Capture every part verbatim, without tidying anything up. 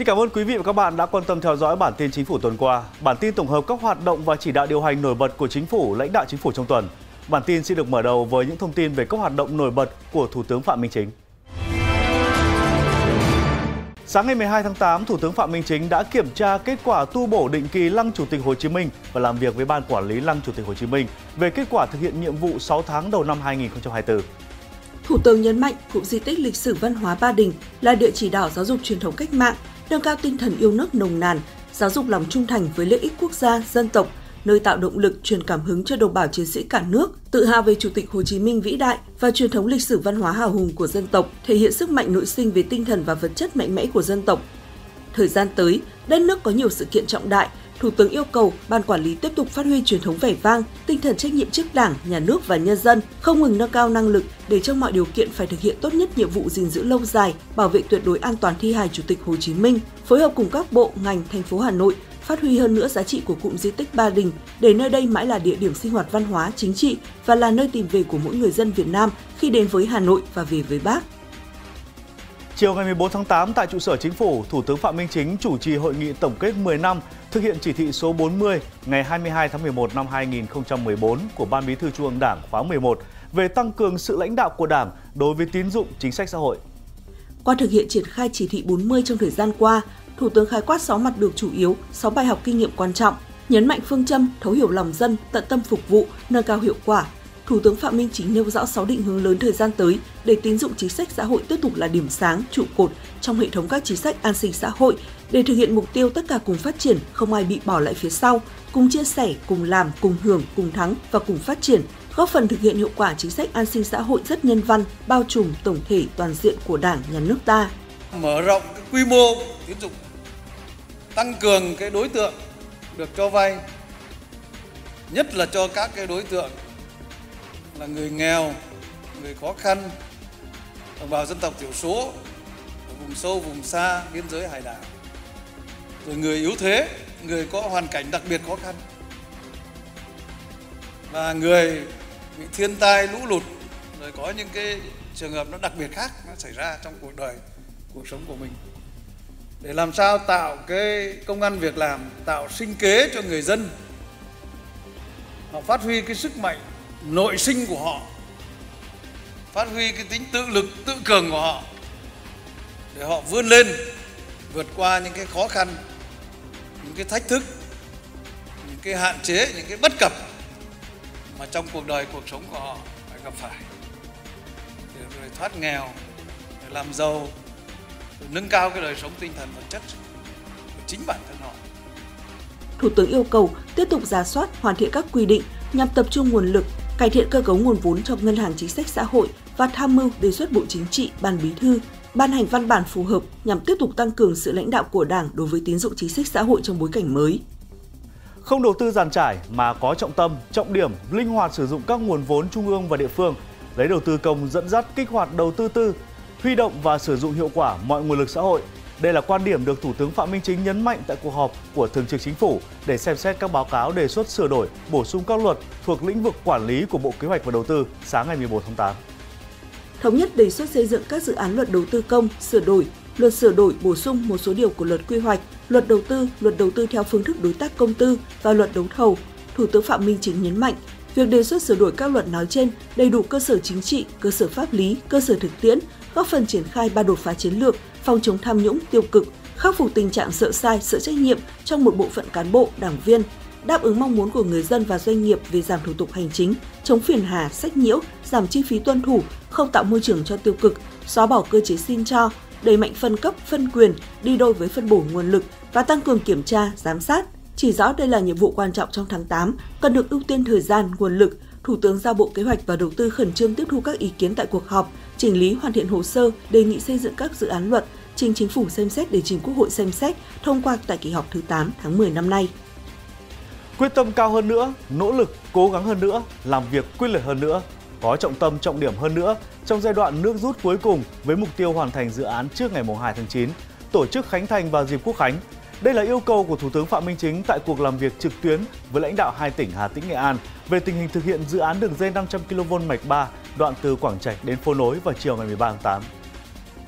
Xin cảm ơn quý vị và các bạn đã quan tâm theo dõi bản tin Chính phủ tuần qua. Bản tin tổng hợp các hoạt động và chỉ đạo điều hành nổi bật của Chính phủ, lãnh đạo Chính phủ trong tuần. Bản tin sẽ được mở đầu với những thông tin về các hoạt động nổi bật của Thủ tướng Phạm Minh Chính. Sáng ngày mười hai tháng tám, Thủ tướng Phạm Minh Chính đã kiểm tra kết quả tu bổ định kỳ Lăng Chủ tịch Hồ Chí Minh và làm việc với Ban Quản lý Lăng Chủ tịch Hồ Chí Minh về kết quả thực hiện nhiệm vụ sáu tháng đầu năm hai nghìn không trăm hai mươi tư. Thủ tướng nhấn mạnh cụm di tích lịch sử văn hóa Ba Đình là địa chỉ đỏ giáo dục truyền thống cách mạng, nâng cao tinh thần yêu nước nồng nàn, giáo dục lòng trung thành với lợi ích quốc gia, dân tộc, nơi tạo động lực truyền cảm hứng cho đồng bào chiến sĩ cả nước, tự hào về Chủ tịch Hồ Chí Minh vĩ đại và truyền thống lịch sử văn hóa hào hùng của dân tộc, thể hiện sức mạnh nội sinh về tinh thần và vật chất mạnh mẽ của dân tộc. Thời gian tới, đất nước có nhiều sự kiện trọng đại, Thủ tướng yêu cầu Ban Quản lý tiếp tục phát huy truyền thống vẻ vang, tinh thần trách nhiệm trước Đảng, Nhà nước và nhân dân, không ngừng nâng cao năng lực để trong mọi điều kiện phải thực hiện tốt nhất nhiệm vụ gìn giữ lâu dài, bảo vệ tuyệt đối an toàn thi hài Chủ tịch Hồ Chí Minh, phối hợp cùng các bộ, ngành, thành phố Hà Nội, phát huy hơn nữa giá trị của cụm di tích Ba Đình để nơi đây mãi là địa điểm sinh hoạt văn hóa, chính trị và là nơi tìm về của mỗi người dân Việt Nam khi đến với Hà Nội và về với Bác. Chiều ngày mười bốn tháng tám tại trụ sở Chính phủ, Thủ tướng Phạm Minh Chính chủ trì hội nghị tổng kết mười năm thực hiện chỉ thị số bốn mươi ngày hai mươi hai tháng mười một năm hai nghìn không trăm mười bốn của Ban Bí thư Trung ương Đảng khóa mười một về tăng cường sự lãnh đạo của Đảng đối với tín dụng chính sách xã hội. Qua thực hiện triển khai chỉ thị bốn mươi trong thời gian qua, Thủ tướng khái quát sáu mặt đường chủ yếu, sáu bài học kinh nghiệm quan trọng, nhấn mạnh phương châm thấu hiểu lòng dân, tận tâm phục vụ, nâng cao hiệu quả. Thủ tướng Phạm Minh Chính nêu rõ sáu định hướng lớn thời gian tới để tín dụng chính sách xã hội tiếp tục là điểm sáng, trụ cột trong hệ thống các chính sách an sinh xã hội để thực hiện mục tiêu tất cả cùng phát triển, không ai bị bỏ lại phía sau, cùng chia sẻ, cùng làm, cùng hưởng, cùng thắng và cùng phát triển, góp phần thực hiện hiệu quả chính sách an sinh xã hội rất nhân văn, bao trùm tổng thể toàn diện của Đảng, Nhà nước ta. Mở rộng cái quy mô tín dụng, tăng cường cái đối tượng được cho vay, nhất là cho các cái đối tượng là người nghèo, người khó khăn, đồng bào dân tộc thiểu số, vùng sâu, vùng xa, biên giới hải đảo, rồi người yếu thế, người có hoàn cảnh đặc biệt khó khăn và người bị thiên tai lũ lụt, rồi có những cái trường hợp nó đặc biệt khác nó xảy ra trong cuộc đời, cuộc sống của mình, để làm sao tạo cái công ăn việc làm, tạo sinh kế cho người dân, họ phát huy cái sức mạnh nội sinh của họ, phát huy cái tính tự lực, tự cường của họ để họ vươn lên, vượt qua những cái khó khăn, những cái thách thức, những cái hạn chế, những cái bất cập mà trong cuộc đời, cuộc sống của họ phải gặp phải, để rồi thoát nghèo, để làm giàu, để nâng cao cái đời sống tinh thần vật chất của chính bản thân họ. Thủ tướng yêu cầu tiếp tục rà soát, hoàn thiện các quy định nhằm tập trung nguồn lực, cải thiện cơ cấu nguồn vốn trong Ngân hàng Chính sách Xã hội và tham mưu đề xuất Bộ Chính trị, Ban Bí thư ban hành văn bản phù hợp nhằm tiếp tục tăng cường sự lãnh đạo của Đảng đối với tín dụng chính sách xã hội trong bối cảnh mới. Không đầu tư dàn trải mà có trọng tâm, trọng điểm, linh hoạt sử dụng các nguồn vốn trung ương và địa phương, lấy đầu tư công dẫn dắt kích hoạt đầu tư tư, huy động và sử dụng hiệu quả mọi nguồn lực xã hội. Đây là quan điểm được Thủ tướng Phạm Minh Chính nhấn mạnh tại cuộc họp của Thường trực Chính phủ để xem xét các báo cáo đề xuất sửa đổi, bổ sung các luật thuộc lĩnh vực quản lý của Bộ Kế hoạch và Đầu tư sáng ngày mười bốn tháng tám. Thống nhất đề xuất xây dựng các dự án luật đầu tư công, sửa đổi, luật sửa đổi bổ sung một số điều của luật quy hoạch, luật đầu tư, luật đầu tư theo phương thức đối tác công tư và luật đấu thầu. Thủ tướng Phạm Minh Chính nhấn mạnh, việc đề xuất sửa đổi các luật nói trên đầy đủ cơ sở chính trị, cơ sở pháp lý, cơ sở thực tiễn, góp phần triển khai ba đột phá chiến lược, phòng chống tham nhũng tiêu cực, khắc phục tình trạng sợ sai, sợ trách nhiệm trong một bộ phận cán bộ, đảng viên, đáp ứng mong muốn của người dân và doanh nghiệp về giảm thủ tục hành chính, chống phiền hà, sách nhiễu, giảm chi phí tuân thủ, không tạo môi trường cho tiêu cực, xóa bỏ cơ chế xin cho, đẩy mạnh phân cấp, phân quyền đi đôi với phân bổ nguồn lực và tăng cường kiểm tra, giám sát. Chỉ rõ đây là nhiệm vụ quan trọng trong tháng tám, cần được ưu tiên thời gian, nguồn lực. Thủ tướng giao Bộ Kế hoạch và Đầu tư khẩn trương tiếp thu các ý kiến tại cuộc họp, chỉnh lý hoàn thiện hồ sơ, đề nghị xây dựng các dự án luật, trình Chính phủ xem xét để trình Quốc hội xem xét, thông qua tại kỳ họp thứ tám tháng mười năm nay. Quyết tâm cao hơn nữa, nỗ lực cố gắng hơn nữa, làm việc quyết liệt hơn nữa, có trọng tâm trọng điểm hơn nữa trong giai đoạn nước rút cuối cùng với mục tiêu hoàn thành dự án trước ngày hai tháng chín, tổ chức khánh thành vào dịp Quốc khánh. Đây là yêu cầu của Thủ tướng Phạm Minh Chính tại cuộc làm việc trực tuyến với lãnh đạo hai tỉnh Hà Tĩnh, Nghệ An về tình hình thực hiện dự án đường dây năm trăm ki-lô-vôn mạch ba đoạn từ Quảng Trạch đến Phố Nối vào chiều ngày mười ba tháng tám.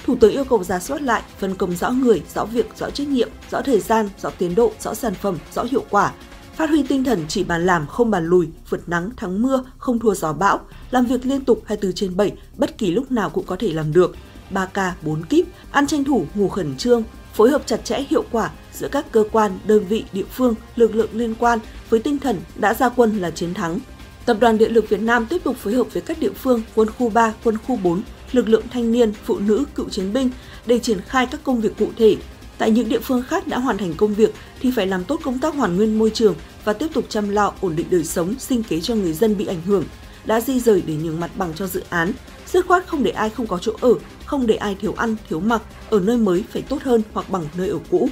Thủ tướng yêu cầu rà soát lại, phân công rõ người, rõ việc, rõ trách nhiệm, rõ thời gian, rõ tiến độ, rõ sản phẩm, rõ hiệu quả. Phát huy tinh thần chỉ bàn làm, không bàn lùi, vượt nắng, thắng mưa, không thua gió bão, làm việc liên tục hai mươi tư trên bảy, bất kỳ lúc nào cũng có thể làm được. ba ca bốn kíp, ăn tranh thủ, ngủ khẩn trương, phối hợp chặt chẽ hiệu quả giữa các cơ quan, đơn vị, địa phương, lực lượng liên quan với tinh thần đã ra quân là chiến thắng. Tập đoàn Điện lực Việt Nam tiếp tục phối hợp với các địa phương, quân khu ba, quân khu bốn, lực lượng thanh niên, phụ nữ, cựu chiến binh để triển khai các công việc cụ thể. Tại những địa phương khác đã hoàn thành công việc thì phải làm tốt công tác hoàn nguyên môi trường và tiếp tục chăm lo ổn định đời sống, sinh kế cho người dân bị ảnh hưởng, đã di rời để nhường mặt bằng cho dự án, dứt khoát không để ai không có chỗ ở, không để ai thiếu ăn, thiếu mặc, ở nơi mới phải tốt hơn hoặc bằng nơi ở cũ.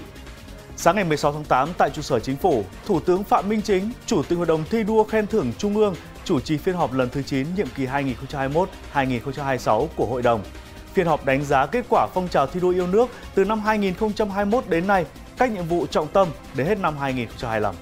Sáng ngày mười sáu tháng tám tại trụ sở Chính phủ, Thủ tướng Phạm Minh Chính, Chủ tịch Hội đồng thi đua khen thưởng Trung ương, chủ trì phiên họp lần thứ chín nhiệm kỳ hai nghìn không trăm hai mươi mốt đến hai nghìn không trăm hai mươi sáu của Hội đồng. Phiên họp đánh giá kết quả phong trào thi đua yêu nước từ năm hai nghìn không trăm hai mươi mốt đến nay, các nhiệm vụ trọng tâm đến hết năm hai nghìn không trăm hai mươi lăm.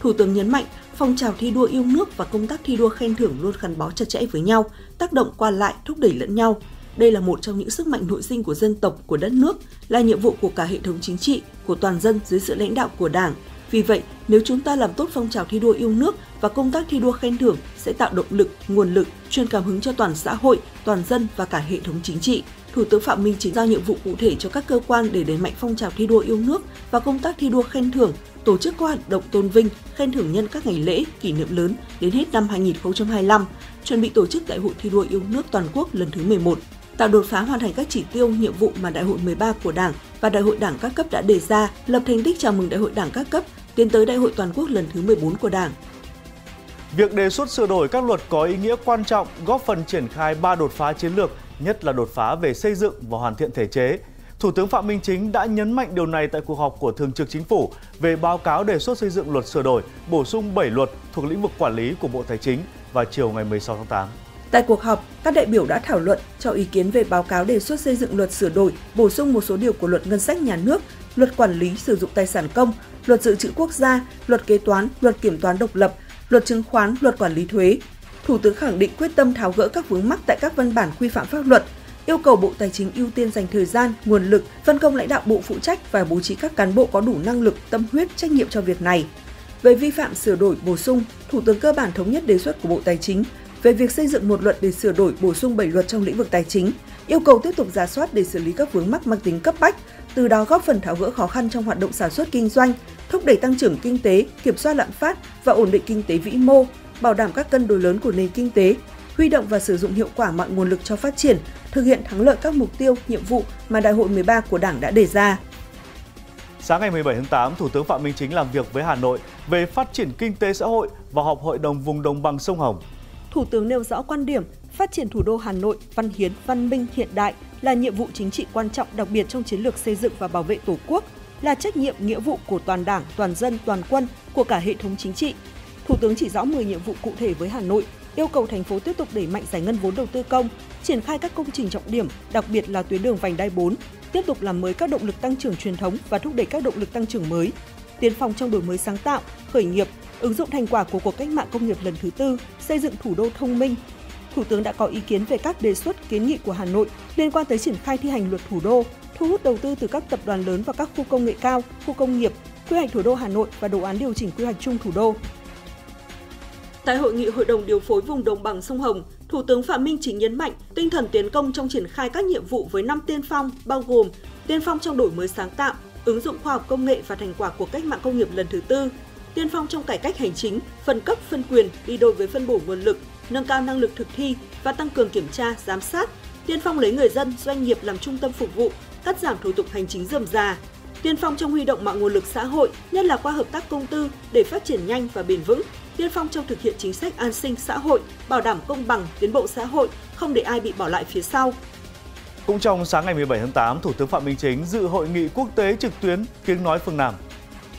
Thủ tướng nhấn mạnh, phong trào thi đua yêu nước và công tác thi đua khen thưởng luôn gắn bó chặt chẽ với nhau, tác động qua lại, thúc đẩy lẫn nhau. Đây là một trong những sức mạnh nội sinh của dân tộc, của đất nước, là nhiệm vụ của cả hệ thống chính trị, của toàn dân dưới sự lãnh đạo của Đảng. Vì vậy, nếu chúng ta làm tốt phong trào thi đua yêu nước và công tác thi đua khen thưởng sẽ tạo động lực, nguồn lực, truyền cảm hứng cho toàn xã hội, toàn dân và cả hệ thống chính trị. Thủ tướng Phạm Minh Chính giao nhiệm vụ cụ thể cho các cơ quan để đẩy mạnh phong trào thi đua yêu nước và công tác thi đua khen thưởng, tổ chức các hoạt động tôn vinh, khen thưởng nhân các ngày lễ, kỷ niệm lớn đến hết năm hai nghìn không trăm hai mươi lăm, chuẩn bị tổ chức Đại hội thi đua yêu nước toàn quốc lần thứ mười một. Tạo đột phá hoàn thành các chỉ tiêu, nhiệm vụ mà Đại hội mười ba của Đảng và Đại hội Đảng các cấp đã đề ra, lập thành tích chào mừng Đại hội Đảng các cấp, tiến tới Đại hội toàn quốc lần thứ mười bốn của Đảng. Việc đề xuất sửa đổi các luật có ý nghĩa quan trọng, góp phần triển khai ba đột phá chiến lược, nhất là đột phá về xây dựng và hoàn thiện thể chế. Thủ tướng Phạm Minh Chính đã nhấn mạnh điều này tại cuộc họp của Thường trực Chính phủ về báo cáo đề xuất xây dựng luật sửa đổi, bổ sung bảy luật thuộc lĩnh vực quản lý của Bộ Tài chính vào chiều ngày mười sáu tháng tám. Tại cuộc họp, các đại biểu đã thảo luận, cho ý kiến về báo cáo đề xuất xây dựng luật sửa đổi, bổ sung một số điều của Luật Ngân sách Nhà nước, Luật Quản lý sử dụng tài sản công, Luật Dự trữ Quốc gia, Luật Kế toán, Luật Kiểm toán độc lập, Luật Chứng khoán, Luật Quản lý thuế. Thủ tướng khẳng định quyết tâm tháo gỡ các vướng mắc tại các văn bản quy phạm pháp luật, yêu cầu Bộ Tài chính ưu tiên dành thời gian, nguồn lực, phân công lãnh đạo bộ phụ trách và bố trí các cán bộ có đủ năng lực, tâm huyết, trách nhiệm cho việc này. Về vi phạm sửa đổi, bổ sung, Thủ tướng cơ bản thống nhất đề xuất của Bộ Tài chính về việc xây dựng một luật để sửa đổi, bổ sung bảy luật trong lĩnh vực tài chính, yêu cầu tiếp tục rà soát để xử lý các vướng mắc mang tính cấp bách, từ đó góp phần tháo gỡ khó khăn trong hoạt động sản xuất kinh doanh, thúc đẩy tăng trưởng kinh tế, kiểm soát lạm phát và ổn định kinh tế vĩ mô, bảo đảm các cân đối lớn của nền kinh tế, huy động và sử dụng hiệu quả mọi nguồn lực cho phát triển, thực hiện thắng lợi các mục tiêu, nhiệm vụ mà Đại hội mười ba của Đảng đã đề ra. Sáng ngày mười bảy tháng tám, Thủ tướng Phạm Minh Chính làm việc với Hà Nội về phát triển kinh tế xã hội và họp Hội đồng vùng đồng bằng sông Hồng. Thủ tướng nêu rõ quan điểm phát triển thủ đô Hà Nội văn hiến, văn minh, hiện đại là nhiệm vụ chính trị quan trọng đặc biệt trong chiến lược xây dựng và bảo vệ Tổ quốc, là trách nhiệm nghĩa vụ của toàn Đảng, toàn dân, toàn quân, của cả hệ thống chính trị. Thủ tướng chỉ rõ mười nhiệm vụ cụ thể với Hà Nội, yêu cầu thành phố tiếp tục đẩy mạnh giải ngân vốn đầu tư công, triển khai các công trình trọng điểm, đặc biệt là tuyến đường vành đai bốn, tiếp tục làm mới các động lực tăng trưởng truyền thống và thúc đẩy các động lực tăng trưởng mới, tiến phong trong đổi mới sáng tạo, khởi nghiệp, ứng dụng thành quả của cuộc cách mạng công nghiệp lần thứ tư, xây dựng thủ đô thông minh. Thủ tướng đã có ý kiến về các đề xuất, kiến nghị của Hà Nội liên quan tới triển khai thi hành luật thủ đô, thu hút đầu tư từ các tập đoàn lớn vào các khu công nghệ cao, khu công nghiệp, quy hoạch thủ đô Hà Nội và đồ án điều chỉnh quy hoạch chung thủ đô. Tại hội nghị Hội đồng điều phối vùng đồng bằng sông Hồng, Thủ tướng Phạm Minh Chính nhấn mạnh tinh thần tiến công trong triển khai các nhiệm vụ với năm tiên phong, bao gồm tiên phong trong đổi mới sáng tạo, ứng dụng khoa học công nghệ và thành quả của cách mạng công nghiệp lần thứ tư, tiên phong trong cải cách hành chính, phân cấp phân quyền đi đôi với phân bổ nguồn lực, nâng cao năng lực thực thi và tăng cường kiểm tra, giám sát, tiên phong lấy người dân, doanh nghiệp làm trung tâm phục vụ, cắt giảm thủ tục hành chính rườm rà, tiên phong trong huy động mọi nguồn lực xã hội, nhất là qua hợp tác công tư để phát triển nhanh và bền vững, tiên phong trong thực hiện chính sách an sinh xã hội, bảo đảm công bằng, tiến bộ xã hội, không để ai bị bỏ lại phía sau. Cũng trong sáng ngày mười bảy tháng tám, Thủ tướng Phạm Minh Chính dự hội nghị quốc tế trực tuyến Tiếng nói phương Nam.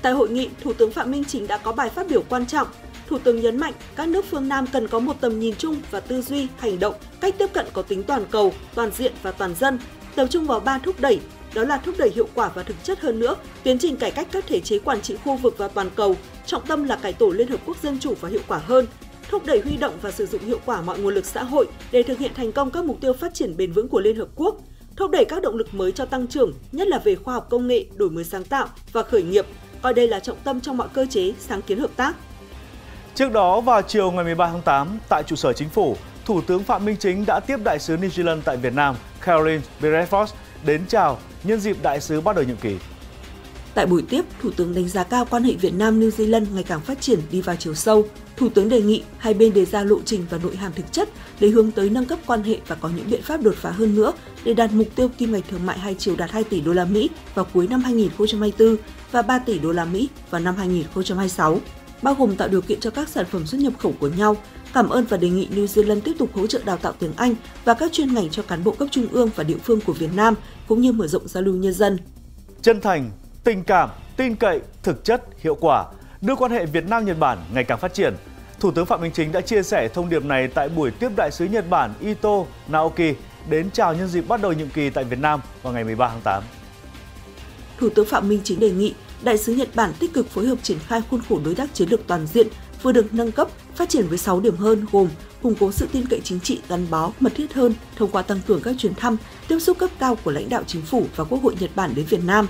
Tại hội nghị, Thủ tướng Phạm Minh Chính đã có bài phát biểu quan trọng. Thủ tướng nhấn mạnh các nước phương Nam cần có một tầm nhìn chung và tư duy, hành động, cách tiếp cận có tính toàn cầu, toàn diện và toàn dân, tập trung vào ba thúc đẩy, đó là thúc đẩy hiệu quả và thực chất hơn nữa, tiến trình cải cách các thể chế quản trị khu vực và toàn cầu, trọng tâm là cải tổ Liên Hợp Quốc dân chủ và hiệu quả hơn, thúc đẩy huy động và sử dụng hiệu quả mọi nguồn lực xã hội để thực hiện thành công các mục tiêu phát triển bền vững của Liên Hợp Quốc, thúc đẩy các động lực mới cho tăng trưởng, nhất là về khoa học công nghệ, đổi mới sáng tạo và khởi nghiệp, coi đây là trọng tâm trong mọi cơ chế, sáng kiến hợp tác. Trước đó, vào chiều ngày mười ba tháng tám, tại trụ sở chính phủ, Thủ tướng Phạm Minh Chính đã tiếp đại sứ New Zealand tại Việt Nam, Caroline Bireforth, đến chào nhân dịp đại sứ bắt đầu nhiệm kỳ. Tại buổi tiếp, Thủ tướng đánh giá cao quan hệ Việt Nam-New Zealand ngày càng phát triển đi vào chiều sâu. Thủ tướng đề nghị hai bên đề ra lộ trình và nội hàm thực chất để hướng tới nâng cấp quan hệ và có những biện pháp đột phá hơn nữa để đạt mục tiêu kim ngạch thương mại hai chiều đạt hai tỷ đô la Mỹ vào cuối năm hai nghìn không trăm hai mươi tư và ba tỷ đô la Mỹ vào năm hai nghìn không trăm hai mươi sáu, bao gồm tạo điều kiện cho các sản phẩm xuất nhập khẩu của nhau. Cảm ơn và đề nghị New Zealand tiếp tục hỗ trợ đào tạo tiếng Anh và các chuyên ngành cho cán bộ cấp trung ương và địa phương của Việt Nam, cũng như mở rộng giao lưu nhân dân. Chân thành, tình cảm, tin cậy, thực chất, hiệu quả, đưa quan hệ Việt Nam-Nhật Bản ngày càng phát triển. Thủ tướng Phạm Minh Chính đã chia sẻ thông điệp này tại buổi tiếp đại sứ Nhật Bản Ito Naoki đến chào nhân dịp bắt đầu nhiệm kỳ tại Việt Nam vào ngày mười ba tháng tám. Thủ tướng Phạm Minh Chính đề nghị đại sứ Nhật Bản tích cực phối hợp triển khai khuôn khổ đối tác chiến lược toàn diện vừa được nâng cấp, phát triển với sáu điểm hơn gồm củng cố sự tin cậy chính trị gắn bó, mật thiết hơn thông qua tăng cường các chuyến thăm, tiếp xúc cấp cao của lãnh đạo chính phủ và Quốc hội Nhật Bản đến Việt Nam,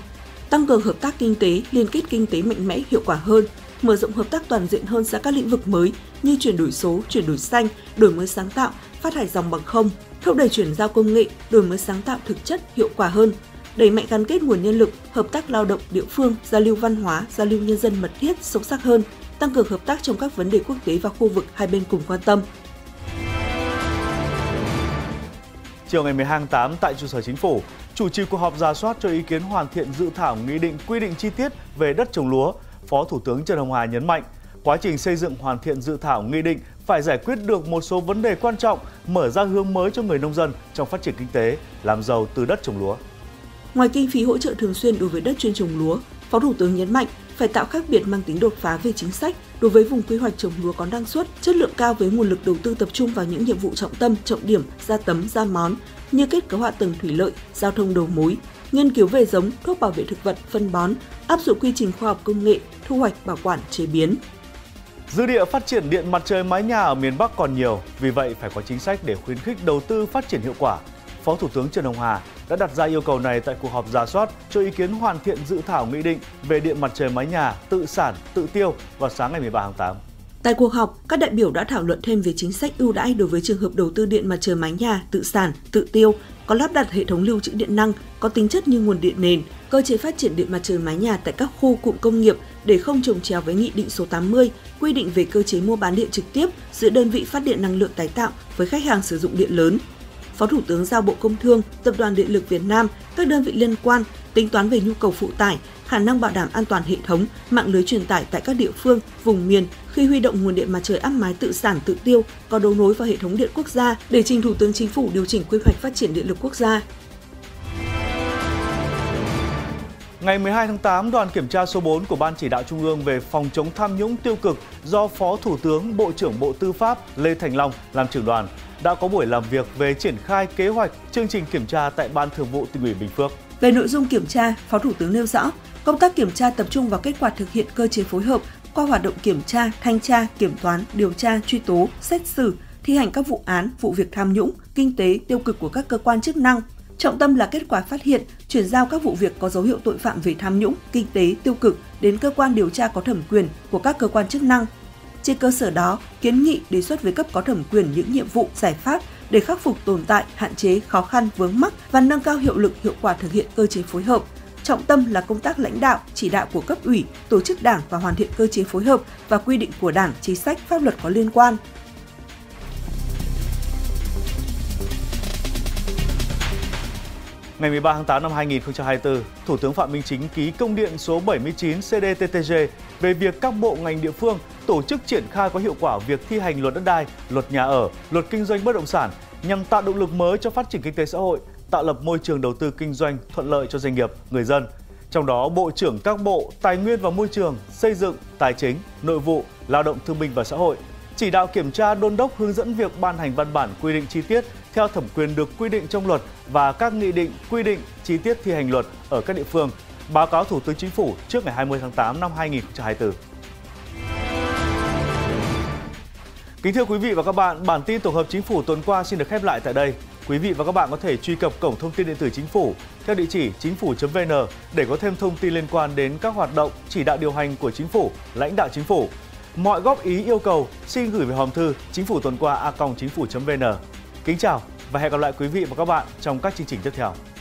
tăng cường hợp tác kinh tế, liên kết kinh tế mạnh mẽ hiệu quả hơn, mở rộng hợp tác toàn diện hơn ra các lĩnh vực mới như chuyển đổi số, chuyển đổi xanh, đổi mới sáng tạo, phát thải dòng bằng không, thúc đẩy chuyển giao công nghệ, đổi mới sáng tạo thực chất hiệu quả hơn, đẩy mạnh gắn kết nguồn nhân lực, hợp tác lao động địa phương, giao lưu văn hóa, giao lưu nhân dân mật thiết, sâu sắc hơn, tăng cường hợp tác trong các vấn đề quốc tế và khu vực hai bên cùng quan tâm. Chiều ngày mười hai tháng tám tại trụ sở chính phủ, chủ trì cuộc họp rà soát cho ý kiến hoàn thiện dự thảo nghị định quy định chi tiết về đất trồng lúa, Phó Thủ tướng Trần Hồng Hà nhấn mạnh, quá trình xây dựng hoàn thiện dự thảo nghị định phải giải quyết được một số vấn đề quan trọng, mở ra hướng mới cho người nông dân trong phát triển kinh tế, làm giàu từ đất trồng lúa. Ngoài kinh phí hỗ trợ thường xuyên đối với đất chuyên trồng lúa, Phó Thủ tướng nhấn mạnh phải tạo khác biệt mang tính đột phá về chính sách đối với vùng quy hoạch trồng lúa có năng suất, chất lượng cao với nguồn lực đầu tư tập trung vào những nhiệm vụ trọng tâm, trọng điểm, ra tấm, ra món như kết cấu hạ tầng thủy lợi, giao thông đầu mối, nghiên cứu về giống, thuốc bảo vệ thực vật, phân bón, áp dụng quy trình khoa học công nghệ, thu hoạch, bảo quản, chế biến. Dư địa phát triển điện mặt trời mái nhà ở miền Bắc còn nhiều, vì vậy phải có chính sách để khuyến khích đầu tư phát triển hiệu quả. Phó Thủ tướng Trần Hồng Hà đã đặt ra yêu cầu này tại cuộc họp rà soát cho ý kiến hoàn thiện dự thảo nghị định về điện mặt trời mái nhà tự sản, tự tiêu vào sáng ngày mười ba tháng tám. Tại cuộc họp, các đại biểu đã thảo luận thêm về chính sách ưu đãi đối với trường hợp đầu tư điện mặt trời mái nhà tự sản, tự tiêu, có lắp đặt hệ thống lưu trữ điện năng, có tính chất như nguồn điện nền, cơ chế phát triển điện mặt trời mái nhà tại các khu cụm công nghiệp để không chồng chéo với Nghị định số tám mươi quy định về cơ chế mua bán điện trực tiếp giữa đơn vị phát điện năng lượng tái tạo với khách hàng sử dụng điện lớn. Phó Thủ tướng giao Bộ Công Thương, Tập đoàn Điện lực Việt Nam, các đơn vị liên quan tính toán về nhu cầu phụ tải, khả năng bảo đảm an toàn hệ thống, mạng lưới truyền tải tại các địa phương, vùng miền khi huy động nguồn điện mặt trời áp mái tự sản tự tiêu có đấu nối vào hệ thống điện quốc gia để trình Thủ tướng Chính phủ điều chỉnh quy hoạch phát triển điện lực quốc gia. Ngày mười hai tháng tám, đoàn kiểm tra số bốn của Ban Chỉ đạo Trung ương về phòng chống tham nhũng tiêu cực do Phó Thủ tướng, Bộ trưởng Bộ Tư pháp Lê Thành Long làm trưởng đoàn đã có buổi làm việc về triển khai kế hoạch chương trình kiểm tra tại Ban Thường vụ Tỉnh ủy Bình Phước. Về nội dung kiểm tra, Phó Thủ tướng nêu rõ, công tác kiểm tra tập trung vào kết quả thực hiện cơ chế phối hợp qua hoạt động kiểm tra, thanh tra, kiểm toán, điều tra, truy tố, xét xử, thi hành các vụ án, vụ việc tham nhũng, kinh tế, tiêu cực của các cơ quan chức năng. Trọng tâm là kết quả phát hiện, chuyển giao các vụ việc có dấu hiệu tội phạm về tham nhũng, kinh tế, tiêu cực đến cơ quan điều tra có thẩm quyền của các cơ quan chức năng. Trên cơ sở đó, kiến nghị đề xuất với cấp có thẩm quyền những nhiệm vụ, giải pháp để khắc phục tồn tại, hạn chế, khó khăn, vướng mắc và nâng cao hiệu lực, hiệu quả thực hiện cơ chế phối hợp. Trọng tâm là công tác lãnh đạo, chỉ đạo của cấp ủy, tổ chức đảng và hoàn thiện cơ chế phối hợp và quy định của đảng, chính sách, pháp luật có liên quan. Ngày mười ba tháng tám năm hai nghìn không trăm hai mươi tư, Thủ tướng Phạm Minh Chính ký công điện số bảy mươi chín C D T T G về việc các bộ ngành địa phương tổ chức triển khai có hiệu quả việc thi hành luật đất đai, luật nhà ở, luật kinh doanh bất động sản nhằm tạo động lực mới cho phát triển kinh tế xã hội, tạo lập môi trường đầu tư kinh doanh thuận lợi cho doanh nghiệp, người dân. Trong đó, Bộ trưởng các bộ Tài nguyên và Môi trường, Xây dựng, Tài chính, Nội vụ, Lao động Thương binh và Xã hội chỉ đạo kiểm tra đôn đốc hướng dẫn việc ban hành văn bản quy định chi tiết theo thẩm quyền được quy định trong luật và các nghị định quy định chi tiết thi hành luật ở các địa phương, báo cáo Thủ tướng Chính phủ trước ngày hai mươi tháng tám năm hai nghìn không trăm hai mươi tư. Kính thưa quý vị và các bạn, bản tin tổng hợp Chính phủ tuần qua xin được khép lại tại đây. Quý vị và các bạn có thể truy cập cổng thông tin điện tử chính phủ theo địa chỉ chính phủ chấm vn để có thêm thông tin liên quan đến các hoạt động, chỉ đạo điều hành của chính phủ, lãnh đạo chính phủ. Mọi góp ý, yêu cầu xin gửi về hòm thư chính phủ tuần qua a còng chính phủ chấm vn. Kính chào và hẹn gặp lại quý vị và các bạn trong các chương trình tiếp theo.